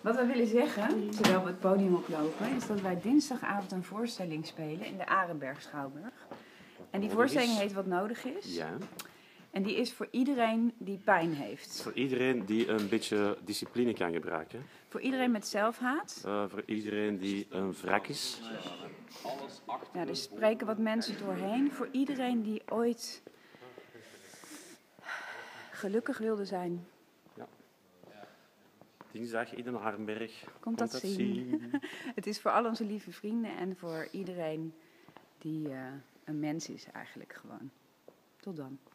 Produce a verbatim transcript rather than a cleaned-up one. Wat we willen zeggen, terwijl we het podium oplopen, is dat wij dinsdagavond een voorstelling spelen in de Arenbergschouwburg. En die voorstelling heet Wat Nodig Is. Ja. En die is voor iedereen die pijn heeft. Voor iedereen die een beetje discipline kan gebruiken. Voor iedereen met zelfhaat. Uh, voor iedereen die een wrak is. Ja, er spreken wat mensen doorheen. Voor iedereen die ooit gelukkig wilde zijn. Ja. Dinsdag in Den Arenberg. Komt, Komt dat, dat zien. zien. Het is voor al onze lieve vrienden en voor iedereen die uh, een mens is eigenlijk gewoon. Tot dan.